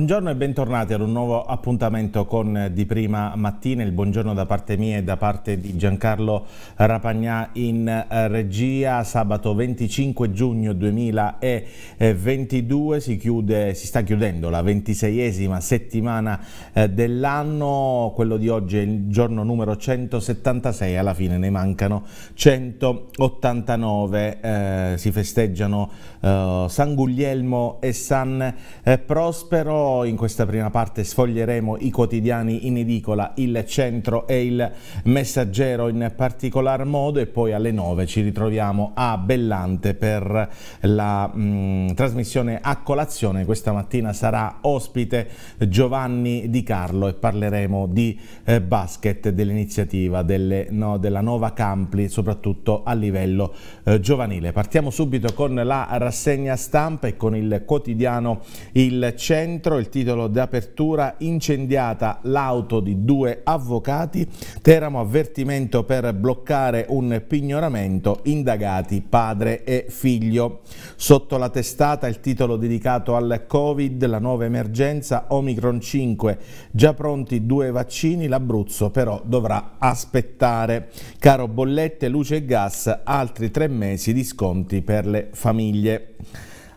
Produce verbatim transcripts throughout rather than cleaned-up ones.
Buongiorno e bentornati ad un nuovo appuntamento con Di Prima Mattina. Il buongiorno da parte mia e da parte di Giancarlo Rapagnà in regia. Sabato venticinque giugno duemilaventidue si chiude, si sta chiudendo la ventiseiesima settimana dell'anno. Quello di oggi è il giorno numero centosettantasei, alla fine ne mancano centottantanove. Eh, si festeggiano eh, San Guglielmo e San eh, Prospero. In questa prima parte sfoglieremo i quotidiani in edicola, Il Centro e Il Messaggero in particolar modo, e poi alle nove ci ritroviamo a Bellante per la mh, trasmissione A Colazione. Questa mattina sarà ospite Giovanni Di Carlo e parleremo di eh, basket, dell'iniziativa delle, no, della nuova Campli, soprattutto a livello eh, giovanile. Partiamo subito con la rassegna stampa e con il quotidiano Il Centro. Il titolo d'apertura: incendiata l'auto di due avvocati, Teramo avvertimento per bloccare un pignoramento, indagati padre e figlio. Sotto la testata il titolo dedicato al Covid, la nuova emergenza Omicron cinque, già pronti due vaccini, l'Abruzzo però dovrà aspettare. Caro bollette, luce e gas, altri tre mesi di sconti per le famiglie.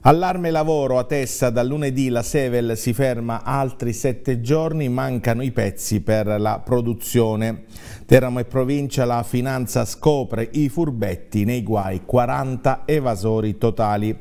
Allarme lavoro a Tessa, dal lunedì la Sevel si ferma altri sette giorni, mancano i pezzi per la produzione. Teramo e provincia, la finanza scopre i furbetti nei guai, quaranta evasori totali.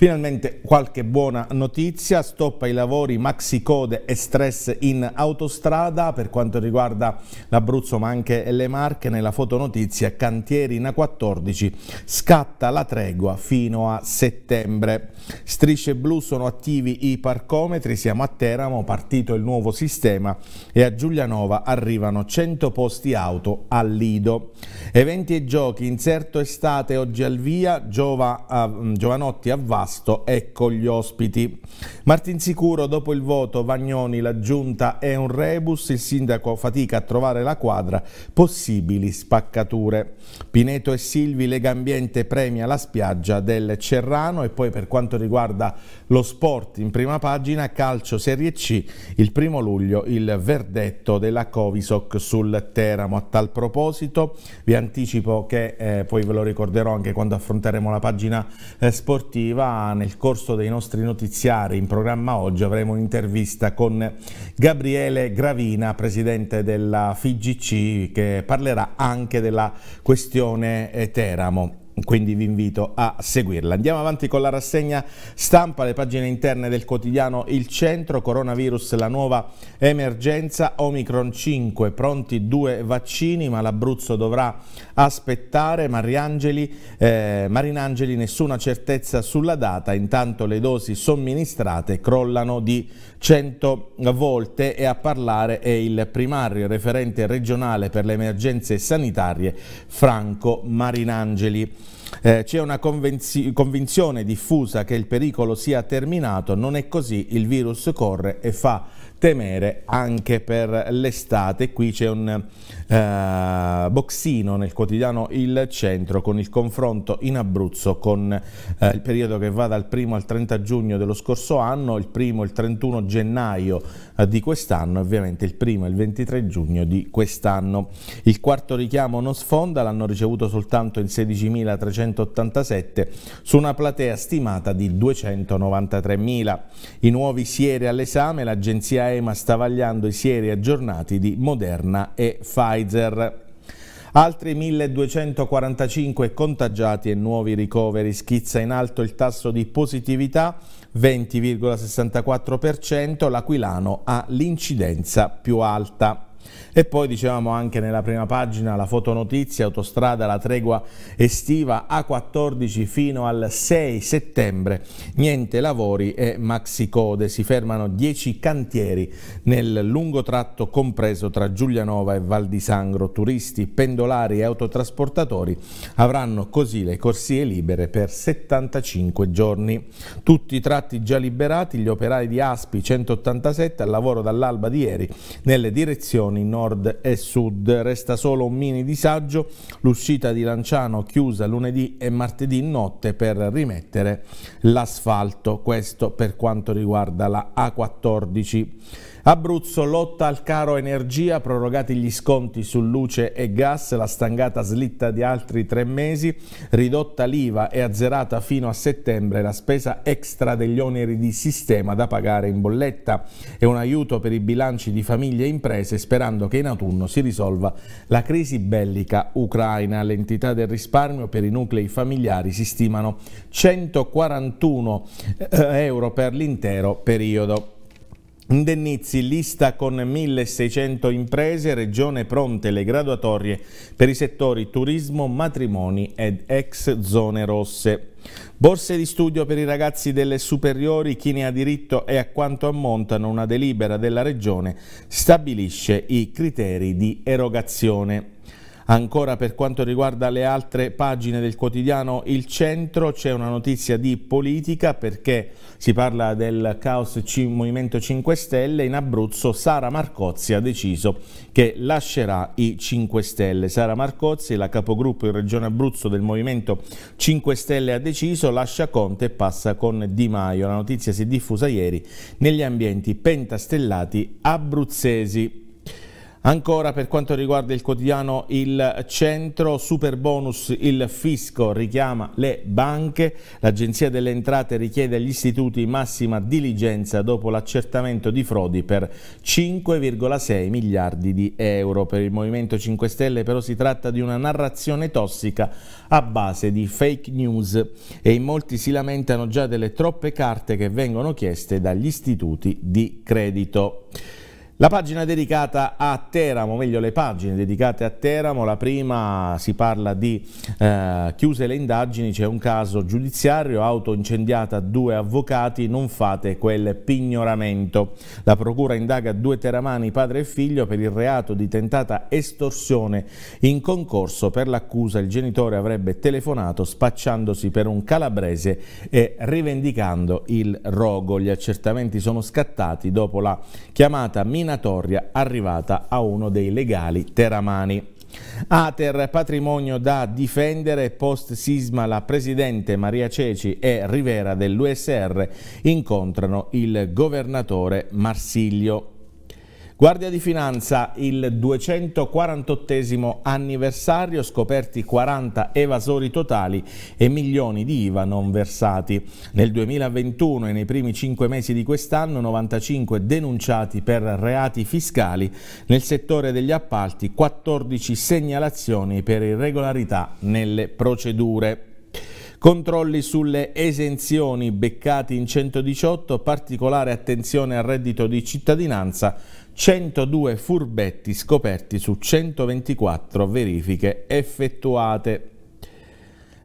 Finalmente qualche buona notizia: stop ai lavori, maxi code e stress in autostrada per quanto riguarda l'Abruzzo ma anche le Marche. Nella fotonotizia, cantieri in A quattordici, scatta la tregua fino a settembre. Strisce blu, sono attivi i parcometri, siamo a Teramo, partito il nuovo sistema e a Giulianova arrivano cento posti auto al Lido. Eventi e giochi, inserto estate oggi al via, Giova, uh, Giovanotti a Vasto, ecco gli ospiti. Martinsicuro dopo il voto, Vagnoni, la giunta è un rebus, il sindaco fatica a trovare la quadra, possibili spaccature. Pineto e Silvi, Legambiente premia la spiaggia del Cerrano. E poi per quanto riguarda lo sport, in prima pagina calcio Serie C, il primo luglio il verdetto della Covisoc sul Teramo. A tal proposito vi anticipo che eh, poi ve lo ricorderò anche quando affronteremo la pagina eh, sportiva. Nel corso dei nostri notiziari in programma oggi avremo un'intervista con Gabriele Gravina, presidente della F I G C, che parlerà anche della questione Teramo. Quindi vi invito a seguirla. Andiamo avanti con la rassegna stampa, le pagine interne del quotidiano Il Centro. Coronavirus, la nuova emergenza Omicron cinque, pronti due vaccini ma l'Abruzzo dovrà aspettare. Marinangeli, eh, Marinangeli, nessuna certezza sulla data, intanto le dosi somministrate crollano di cento volte, e a parlare è il primario referente regionale per le emergenze sanitarie Franco Marinangeli. Eh, c'è una convinzione diffusa che il pericolo sia terminato, non è così, il virus corre e fa temere anche per l'estate. Qui c'è un eh, boxino nel quotidiano Il Centro con il confronto in Abruzzo con eh, il periodo che va dal primo al trenta giugno dello scorso anno, il primo il trentuno gennaio eh, di quest'anno, ovviamente il primo il ventitré giugno di quest'anno. Il quarto richiamo non sfonda, l'hanno ricevuto soltanto in sedicimila trecentottantasette su una platea stimata di duecentonovantatremila. I nuovi sieri all'esame, l'agenzia E M A sta vagliando i sieri aggiornati di Moderna e Pfizer. Altri milleduecentoquarantacinque contagiati e nuovi ricoveri, schizza in alto il tasso di positività, venti virgola sessantaquattro per cento, l'Aquilano ha l'incidenza più alta. E poi dicevamo anche nella prima pagina la fotonotizia, autostrada la tregua estiva, A quattordici fino al sei settembre, niente lavori e maxicode, si fermano dieci cantieri nel lungo tratto compreso tra Giulianova e Val di Sangro. Turisti, pendolari e autotrasportatori avranno così le corsie libere per settantacinque giorni. Tutti i tratti già liberati, gli operai di Aspi centottantasette al lavoro dall'alba di ieri nelle direzioni zoni nord e sud. Resta solo un mini disagio, l'uscita di Lanciano chiusa lunedì e martedì notte per rimettere l'asfalto, questo per quanto riguarda la A quattordici. Abruzzo, lotta al caro energia, prorogati gli sconti su luce e gas, la stangata slitta di altri tre mesi, ridotta l'I V A e azzerata fino a settembre la spesa extra degli oneri di sistema da pagare in bolletta. È un aiuto per i bilanci di famiglie e imprese, sperando che in autunno si risolva la crisi bellica ucraina. L'entità del risparmio per i nuclei familiari si stimano centoquarantuno euro per l'intero periodo. Indennizi, lista con milleseicento imprese, Regione pronte le graduatorie per i settori turismo, matrimoni ed ex zone rosse. Borse di studio per i ragazzi delle superiori, chi ne ha diritto e a quanto ammontano, una delibera della Regione stabilisce i criteri di erogazione. Ancora per quanto riguarda le altre pagine del quotidiano Il Centro, c'è una notizia di politica perché si parla del caos Movimento cinque Stelle. In Abruzzo Sara Marcozzi ha deciso che lascerà i cinque Stelle. Sara Marcozzi, la capogruppo in Regione Abruzzo del Movimento cinque Stelle, ha deciso, lascia Conte e passa con Di Maio. La notizia si è diffusa ieri negli ambienti pentastellati abruzzesi. Ancora per quanto riguarda il quotidiano Il Centro, super bonus, il fisco richiama le banche, l'Agenzia delle Entrate richiede agli istituti massima diligenza dopo l'accertamento di frodi per cinque virgola sei miliardi di euro. Per il Movimento cinque Stelle però si tratta di una narrazione tossica a base di fake news e in molti si lamentano già delle troppe carte che vengono chieste dagli istituti di credito. La pagina dedicata a Teramo, meglio le pagine dedicate a Teramo, la prima si parla di eh, chiuse le indagini, c'è un caso giudiziario, auto incendiata, due avvocati, non fate quel pignoramento. La procura indaga due teramani, padre e figlio, per il reato di tentata estorsione in concorso. Per l'accusa il genitore avrebbe telefonato spacciandosi per un calabrese e rivendicando il rogo. Gli accertamenti sono scattati dopo la chiamata minacciata arrivata a uno dei legali teramani. Ater, patrimonio da difendere, post sisma la presidente Maria Ceci e Rivera dell'U S R incontrano il governatore Marsilio. Guardia di Finanza, il duecentoquarantottesimo anniversario, scoperti quaranta evasori totali e milioni di I V A non versati. Nel duemilaventuno e nei primi cinque mesi di quest'anno novantacinque denunciati per reati fiscali, nel settore degli appalti quattordici segnalazioni per irregolarità nelle procedure. Controlli sulle esenzioni, beccati in centodiciotto, particolare attenzione al reddito di cittadinanza, centodue furbetti scoperti su centoventiquattro verifiche effettuate.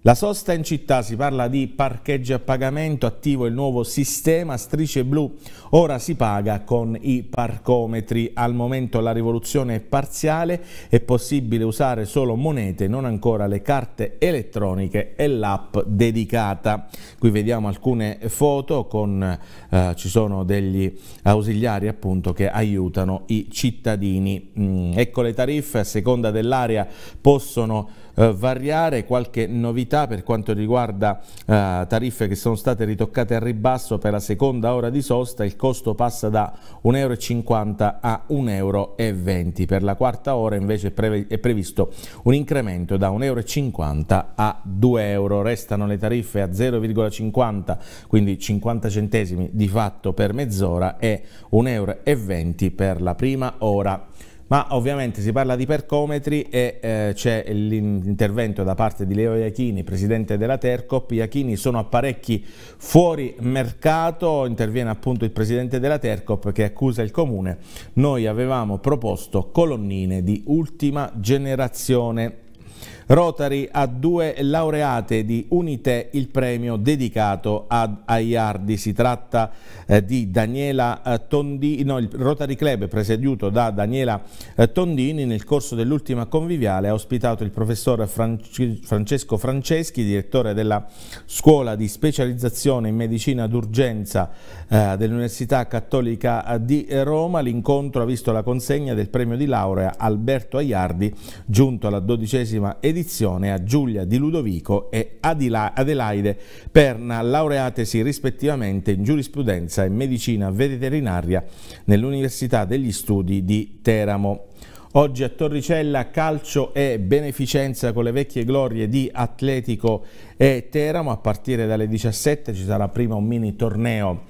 La sosta in città, si parla di parcheggi a pagamento, attivo il nuovo sistema, strisce blu, ora si paga con i parcometri. Al momento la rivoluzione è parziale, è possibile usare solo monete, non ancora le carte elettroniche e l'app dedicata. Qui vediamo alcune foto, con, eh, ci sono degli ausiliari appunto che aiutano i cittadini. Mm, ecco le tariffe, a seconda dell'area possono eh, variare, qualche novità per quanto riguarda eh, tariffe che sono state ritoccate al ribasso. Per la seconda ora di sosta il costo passa da un euro e cinquanta a un euro e venti, per la quarta ora invece è, pre è previsto un incremento da un euro e cinquanta a due euro. Restano le tariffe a zero virgola cinquanta, quindi cinquanta centesimi di fatto per mezz'ora, e un euro e venti per la prima ora. Ma ovviamente si parla di parcometri e eh, c'è l'intervento da parte di Leo Iachini, presidente della Tercop. Iachini, sono apparecchi fuori mercato, interviene appunto il presidente della Tercop che accusa il comune. Noi avevamo proposto colonnine di ultima generazione. Rotary ha due laureate di Unite, il premio dedicato ad Aiardi. Si tratta eh, di Daniela eh, Tondini, no, il Rotary Club presieduto da Daniela eh, Tondini nel corso dell'ultima conviviale ha ospitato il professor Franci Francesco Franceschi, direttore della scuola di specializzazione in medicina d'urgenza eh, dell'Università Cattolica di Roma. L'incontro ha visto la consegna del premio di laurea Alberto Aiardi, giunto alla dodicesima edizione. edizione a Giulia Di Ludovico e Adelaide Perna, laureatesi rispettivamente in giurisprudenza e medicina veterinaria nell'Università degli Studi di Teramo. Oggi a Torricella calcio e beneficenza con le vecchie glorie di Atletico e Teramo. A partire dalle diciassette ci sarà prima un mini torneo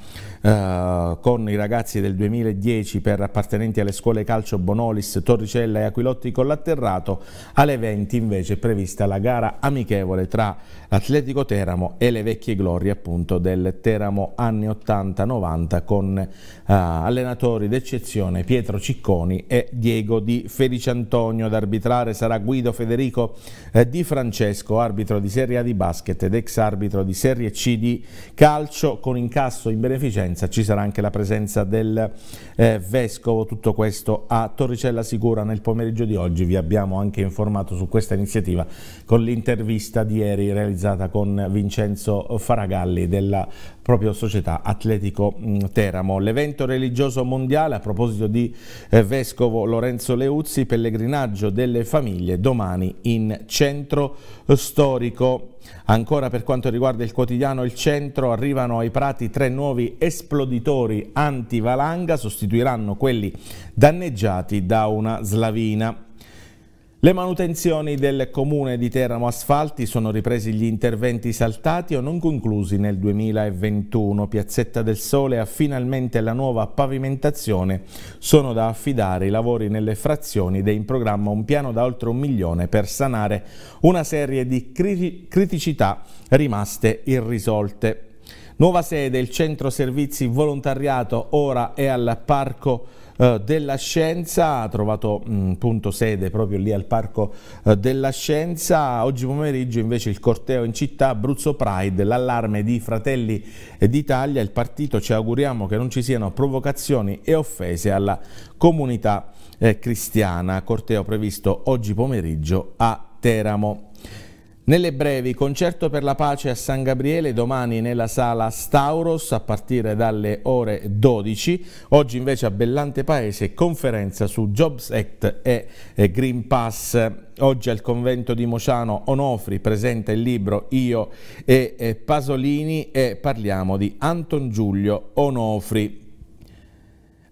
eh, con i ragazzi del duemiladieci per appartenenti alle scuole calcio Bonolis, Torricella e Aquilotti Collatterrato. Alle venti invece è prevista la gara amichevole tra Atletico Teramo e le vecchie glorie appunto del Teramo anni ottanta novanta con eh, allenatori d'eccezione Pietro Cicconi e Diego Di Feliciantonio. Ad arbitrare sarà Guido Federico eh, Di Francesco, arbitro di Serie A di basket ed ex arbitro di Serie C di calcio. Con incasso in beneficenza ci sarà anche la presenza del eh, vescovo. Tutto questo a Torricella Sicura nel pomeriggio di oggi. Vi abbiamo anche informato su questa iniziativa con l'intervista di ieri realizzata con Vincenzo Faragalli della propria società Atletico Teramo. L'evento religioso mondiale, a proposito di eh, vescovo Lorenzo Leuzzi, pellegrinaggio delle famiglie domani in centro storico. Ancora per quanto riguarda il quotidiano Il Centro, arrivano ai Prati tre nuovi esploditori antivalanga, sostituiranno quelli danneggiati da una slavina. Le manutenzioni del comune di Teramo Asfalti, sono ripresi gli interventi saltati o non conclusi nel duemilaventuno. Piazzetta del Sole ha finalmente la nuova pavimentazione, sono da affidare i lavori nelle frazioni ed è in programma un piano da oltre un milione per sanare una serie di criticità rimaste irrisolte. Nuova sede, il centro servizi volontariato ora è al Parco della Scienza, ha trovato mh, punto sede proprio lì al Parco eh, della Scienza. Oggi pomeriggio invece il corteo in città, Abruzzo Pride, l'allarme di Fratelli d'Italia, il partito ci auguriamo che non ci siano provocazioni e offese alla comunità eh, cristiana. Corteo previsto oggi pomeriggio a Teramo. Nelle brevi, concerto per la pace a San Gabriele domani nella sala Stauros a partire dalle ore dodici. Oggi invece a Bellante Paese conferenza su Jobs Act e Green Pass. Oggi al convento di Mociano Onofri presenta il libro Io e Pasolini e parliamo di Anton Giulio Onofri.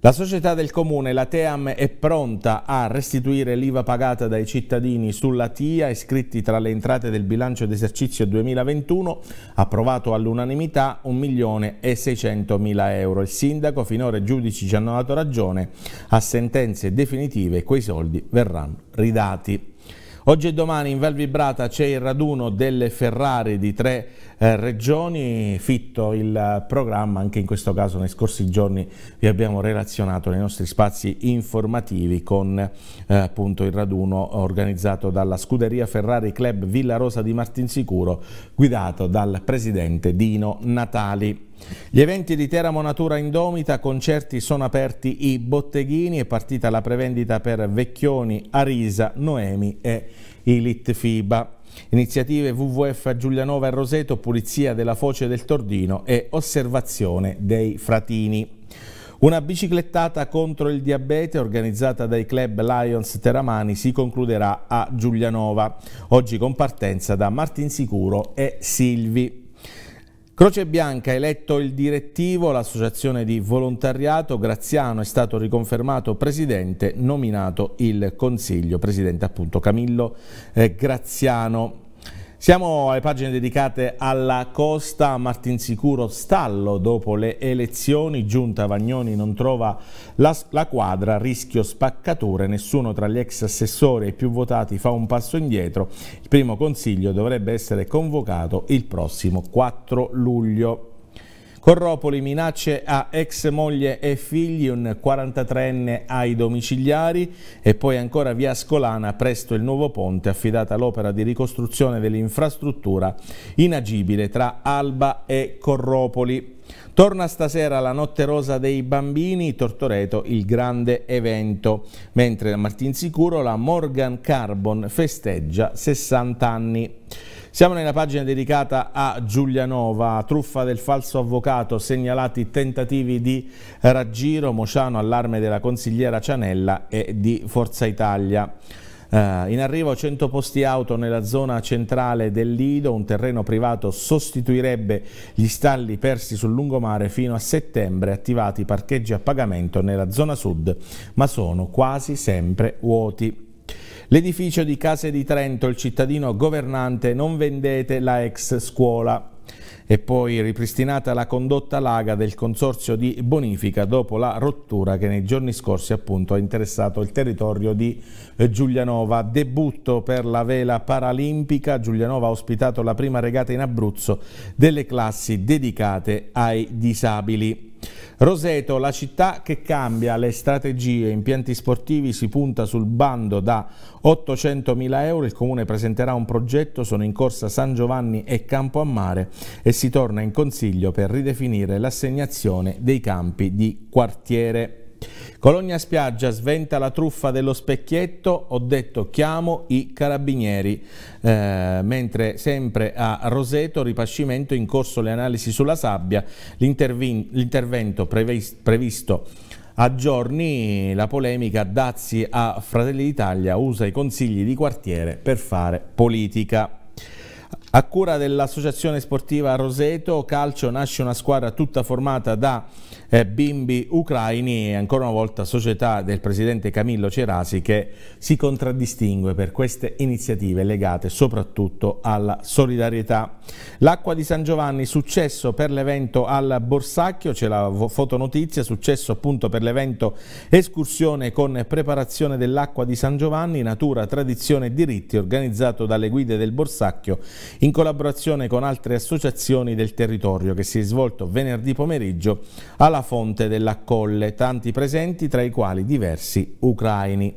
La società del comune, la Team, è pronta a restituire l'I V A pagata dai cittadini sulla TIA, iscritti tra le entrate del bilancio d'esercizio duemilaventuno, approvato all'unanimità un milione e seicentomila euro. Il sindaco, finora i giudici ci hanno dato ragione, a sentenze definitive quei soldi verranno ridati. Oggi e domani in Val Vibrata c'è il raduno delle Ferrari di tre eh, regioni, fitto il programma, anche in questo caso nei scorsi giorni vi abbiamo relazionato nei nostri spazi informativi con eh, appunto il raduno organizzato dalla scuderia Ferrari Club Villa Rosa di Martinsicuro, guidato dal presidente Dino Natali. Gli eventi di Teramo Natura Indomita, concerti, sono aperti i botteghini, è partita la prevendita per Vecchioni, Arisa, Noemi e Ilit Fiba. Iniziative W W F a Giulianova e Roseto, pulizia della foce del Tordino e osservazione dei fratini. Una biciclettata contro il diabete organizzata dai club Lions Teramani si concluderà a Giulianova, oggi con partenza da Martinsicuro e Silvi. Croce Bianca, eletto il direttivo, l'associazione di volontariato, Graziano è stato riconfermato presidente, nominato il consiglio, presidente appunto Camillo eh, Graziano. Siamo alle pagine dedicate alla costa. Martinsicuro stallo dopo le elezioni, Giunta Vagnoni non trova la, la quadra, rischio spaccature, nessuno tra gli ex assessori e i più votati fa un passo indietro. Il primo consiglio dovrebbe essere convocato il prossimo quattro luglio. Corropoli, minacce a ex moglie e figli, un quarantatreenne ai domiciliari. E poi ancora via Ascolana, presto il nuovo ponte, affidata l'opera di ricostruzione dell'infrastruttura inagibile tra Alba e Corropoli. Torna stasera la notte rosa dei bambini, Tortoreto il grande evento, mentre a Martinsicuro la Morgan Carbon festeggia sessanta anni. Siamo nella pagina dedicata a Giulianova, truffa del falso avvocato, segnalati tentativi di raggiro, Mociano allarme della consigliera Cianella e di Forza Italia. Uh, in arrivo cento posti auto nella zona centrale del Lido, un terreno privato sostituirebbe gli stalli persi sul lungomare fino a settembre, attivati parcheggi a pagamento nella zona sud, ma sono quasi sempre vuoti. L'edificio di Case di Trento, il cittadino governante, non vendete la ex scuola. E poi ripristinata la condotta laga del consorzio di bonifica dopo la rottura che nei giorni scorsi appunto ha interessato il territorio di Giulianova. Debutto per la vela paralimpica, Giulianova ha ospitato la prima regata in Abruzzo delle classi dedicate ai disabili. Roseto, la città che cambia le strategie, impianti sportivi, si punta sul bando da ottocentomila euro, il comune presenterà un progetto, sono in corsa San Giovanni e Campoammare e si torna in consiglio per ridefinire l'assegnazione dei campi di quartiere. Cologna Spiaggia, sventa la truffa dello specchietto, ho detto chiamo i carabinieri, eh, mentre sempre a Roseto, ripascimento, in corso le analisi sulla sabbia, l'intervento previsto a giorni, la polemica dazi a Fratelli d'Italia, usa i consigli di quartiere per fare politica. A cura dell'associazione sportiva Roseto Calcio nasce una squadra tutta formata da eh, bimbi ucraini e ancora una volta società del presidente Camillo Cerasi, che si contraddistingue per queste iniziative legate soprattutto alla solidarietà. L'acqua di San Giovanni, successo per l'evento al Borsacchio, c'è la fotonotizia, successo appunto per l'evento escursione con preparazione dell'acqua di San Giovanni, natura, tradizione e diritti, organizzato dalle guide del Borsacchio in collaborazione con altre associazioni del territorio, che si è svolto venerdì pomeriggio alla Fonte della Colle, tanti presenti tra i quali diversi ucraini.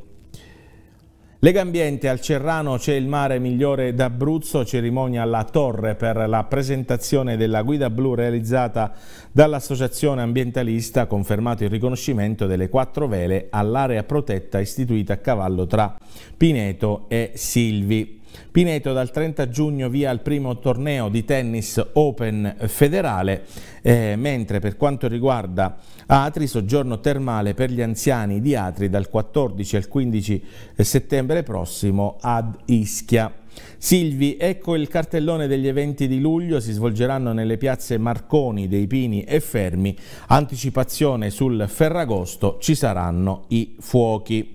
Legambiente, al Cerrano c'è il mare migliore d'Abruzzo, cerimonia alla Torre per la presentazione della guida blu realizzata dall'associazione ambientalista, confermato il riconoscimento delle quattro vele all'area protetta istituita a cavallo tra Pineto e Silvi. Pineto, dal trenta giugno via il primo torneo di tennis open federale, eh, mentre per quanto riguarda Atri, soggiorno termale per gli anziani di Atri dal quattordici al quindici settembre prossimo ad Ischia. Silvi, ecco il cartellone degli eventi di luglio, si svolgeranno nelle piazze Marconi, Dei Pini e Fermi, anticipazione sul Ferragosto, ci saranno i fuochi.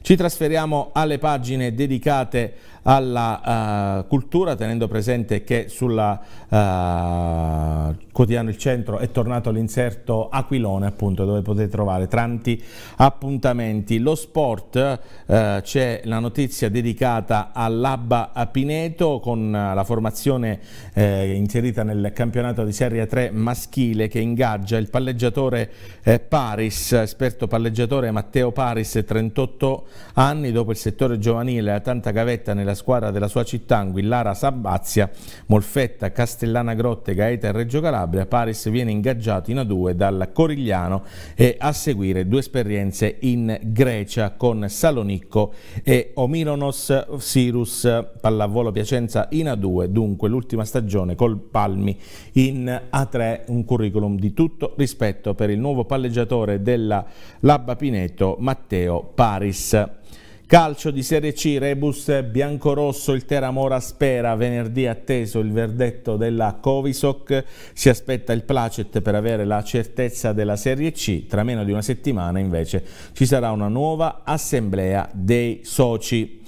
Ci trasferiamo alle pagine dedicate alla uh, cultura, tenendo presente che sulla uh, quotidiano Il Centro è tornato l'inserto Aquilone, appunto, dove potete trovare tanti appuntamenti. Lo sport, uh, c'è la notizia dedicata all'Abba a Pineto con uh, la formazione uh, inserita nel campionato di Serie tre maschile, che ingaggia il palleggiatore uh, Paris, esperto palleggiatore Matteo Paris, trentotto anni, dopo il settore giovanile, tanta gavetta nella squadra della sua città, Anguillara, Sabazia, Molfetta, Castellana Grotte, Gaeta e Reggio Calabria. Paris viene ingaggiato in A due dal Corigliano e a seguire due esperienze in Grecia con Salonicco e Omironos Sirus. Pallavolo Piacenza in A due, dunque l'ultima stagione col Palmi in A tre, un curriculum di tutto rispetto per il nuovo palleggiatore della Labba Pineto, Matteo Paris. Calcio di Serie C, rebus biancorosso, il Teramo spera, venerdì atteso il verdetto della Covisoc, si aspetta il placet per avere la certezza della Serie C, tra meno di una settimana invece ci sarà una nuova assemblea dei soci.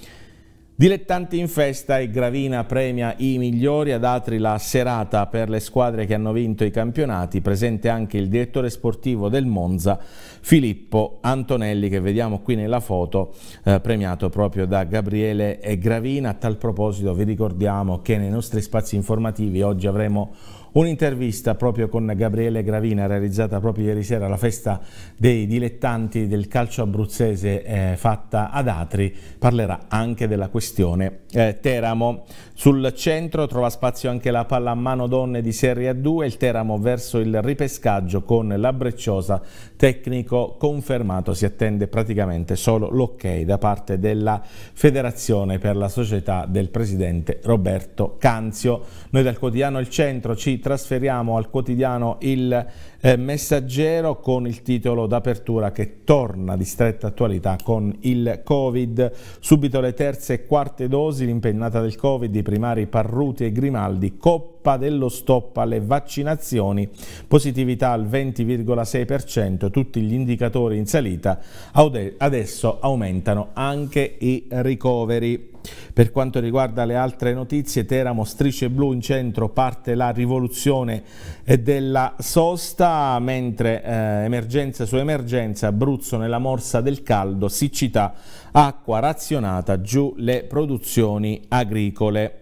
Dilettanti in festa e Gravina premia i migliori, ad Atri la serata per le squadre che hanno vinto i campionati, presente anche il direttore sportivo del Monza Filippo Antonelli, che vediamo qui nella foto, eh, premiato proprio da Gabriele Gravina. A tal proposito vi ricordiamo che nei nostri spazi informativi oggi avremo un'intervista proprio con Gabriele Gravina realizzata proprio ieri sera alla festa dei dilettanti del calcio abruzzese eh, fatta ad Atri. Parlerà anche della questione eh, Teramo. Sul centro trova spazio anche la pallamano donne di Serie A due, il Teramo verso il ripescaggio con la Brecciosa, tecnico confermato, si attende praticamente solo l'ok da parte della federazione per la società del presidente Roberto Canzio. Noi dal quotidiano Il Centro ci trasferiamo al quotidiano Il eh, Messaggero con il titolo d'apertura che torna di stretta attualità con il Covid. Subito le terze e quarte dosi, l'impennata del Covid, i primari Parruti e Grimaldi, Coppa dello stop alle vaccinazioni, positività al venti virgola sei per cento, tutti gli indicatori in salita, adesso aumentano anche i ricoveri. Per quanto riguarda le altre notizie, Teramo strisce blu in centro, parte la rivoluzione della sosta, mentre eh, emergenza su emergenza, Abruzzo nella morsa del caldo, siccità, acqua razionata, giù le produzioni agricole.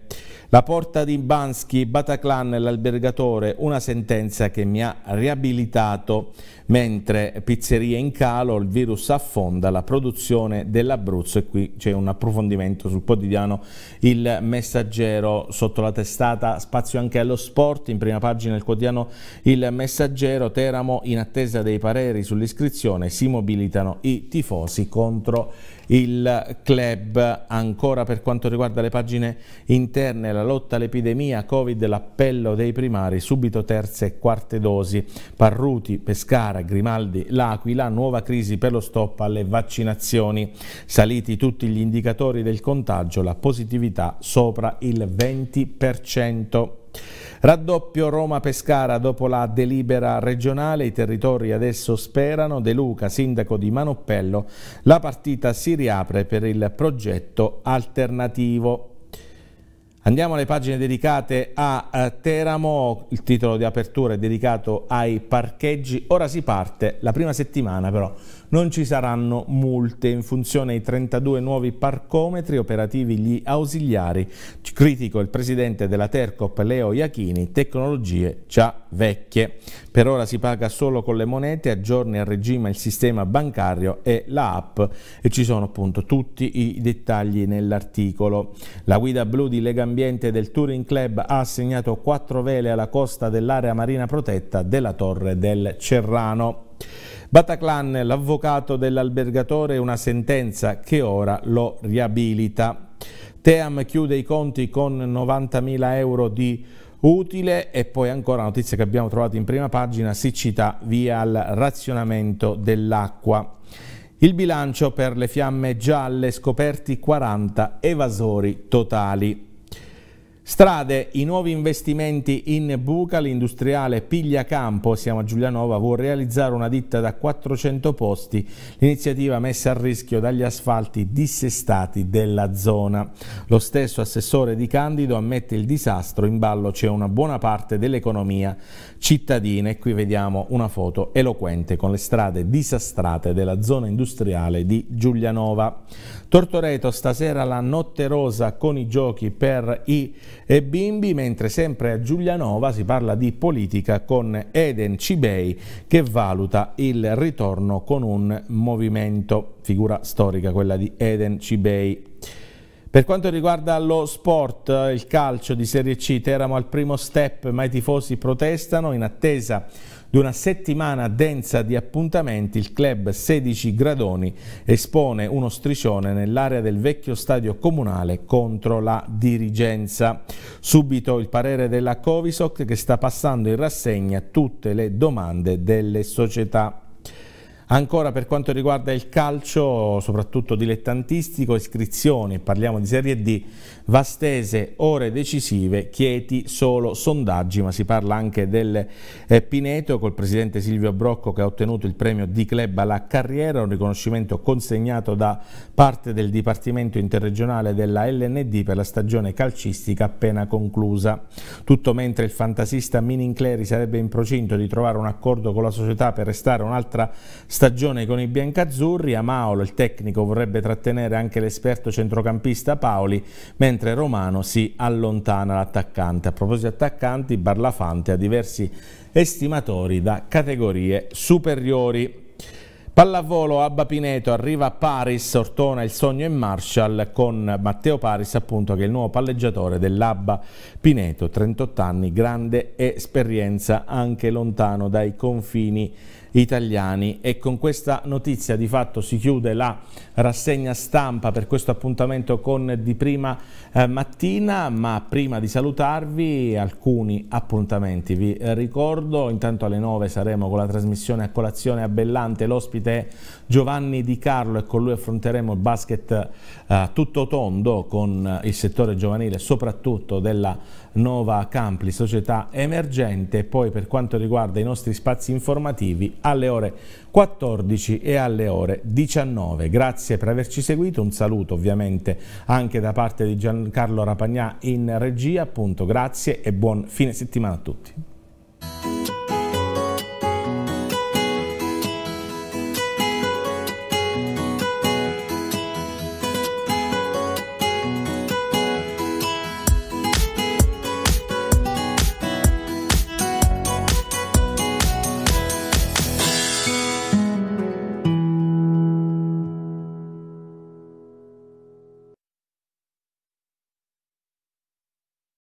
La porta di Bansky, Bataclan, l'albergatore, una sentenza che mi ha riabilitato, mentre pizzerie in calo, il virus affonda la produzione dell'Abruzzo. E qui c'è un approfondimento sul quotidiano Il Messaggero. Sotto la testata spazio anche allo sport, in prima pagina il quotidiano Il Messaggero, Teramo in attesa dei pareri sull'iscrizione, si mobilitano i tifosi contro il club. Ancora per quanto riguarda le pagine interne, la lotta all'epidemia Covid, l'appello dei primari, subito terze e quarte dosi, Parruti, Pescara, Grimaldi, L'Aquila, nuova crisi per lo stop alle vaccinazioni, saliti tutti gli indicatori del contagio, la positività sopra il venti per cento. Raddoppio Roma-Pescara dopo la delibera regionale, i territori adesso sperano, De Luca, sindaco di Manoppello, la partita si riapre per il progetto alternativo. Andiamo alle pagine dedicate a Teramo, il titolo di apertura è dedicato ai parcheggi, ora si parte, la prima settimana però non ci saranno multe, in funzione ai trentadue nuovi parcometri operativi gli ausiliari, critico il presidente della Tercop Leo Iachini, tecnologie già vecchie, per ora si paga solo con le monete, aggiorni a regime il sistema bancario e la app, e ci sono appunto tutti i dettagli nell'articolo. La guida blu di Lega Ambiente del Touring Club ha assegnato quattro vele alla costa dell'area marina protetta della Torre del Cerrano. Bataclan, l'avvocato dell'albergatore, una sentenza che ora lo riabilita. Team chiude i conti con novantamila euro di utile. E poi ancora notizia che abbiamo trovato in prima pagina, siccità via al razionamento dell'acqua. Il bilancio per le fiamme gialle, scoperti quaranta evasori totali. Strade, i nuovi investimenti in buca, l'industriale Pigliacampo, siamo a Giulianova, vuol realizzare una ditta da quattrocento posti, l'iniziativa messa a rischio dagli asfalti dissestati della zona. Lo stesso assessore Di Candido ammette il disastro, in ballo c'è una buona parte dell'economia cittadina, e qui vediamo una foto eloquente con le strade disastrate della zona industriale di Giulianova. Tortoreto, stasera la notte rosa con i giochi per i e bimbi, mentre sempre a Giulianova si parla di politica con Eden Cibei che valuta il ritorno con un movimento, figura storica quella di Eden Cibei. Per quanto riguarda lo sport, il calcio di Serie C, Teramo al primo step ma i tifosi protestano, in attesa di una settimana densa di appuntamenti il club sedici Gradoni espone uno striscione nell'area del vecchio stadio comunale contro la dirigenza. Subito il parere della Covisoc che sta passando in rassegna tutte le domande delle società. Ancora per quanto riguarda il calcio, soprattutto dilettantistico, iscrizioni, parliamo di Serie D, Vastese, ore decisive, Chieti, solo sondaggi, ma si parla anche del eh, Pineto col presidente Silvio Brocco che ha ottenuto il premio di club alla carriera, un riconoscimento consegnato da parte del Dipartimento Interregionale della L N D per la stagione calcistica appena conclusa. Tutto mentre il fantasista Minincleri sarebbe in procinto di trovare un accordo con la società per restare un'altra stagione Stagione con i biancazzurri, a Maolo il tecnico vorrebbe trattenere anche l'esperto centrocampista Paoli, mentre Romano si allontana l'attaccante. A proposito di attaccanti, Barlafante ha diversi estimatori da categorie superiori. Pallavolo, Abba Pineto arriva a Paris, Ortona il sogno in Marshall con Matteo Paris, appunto, che è il nuovo palleggiatore dell'Abba Pineto, trentotto anni, grande esperienza anche lontano dai confini italiani. E con questa notizia di fatto si chiude la rassegna stampa per questo appuntamento con Di Prima eh, Mattina, ma prima di salutarvi alcuni appuntamenti. Vi eh, ricordo, intanto alle nove saremo con la trasmissione A Colazione a Bellante, l'ospite Giovanni Di Carlo e con lui affronteremo il basket eh, tutto tondo con il settore giovanile, soprattutto della Nova Campli, società emergente. Poi per quanto riguarda i nostri spazi informativi, alle ore quattordici e alle ore diciannove. Grazie per averci seguito, un saluto ovviamente anche da parte di Giancarlo Rapagnà in regia, appunto, grazie e buon fine settimana a tutti.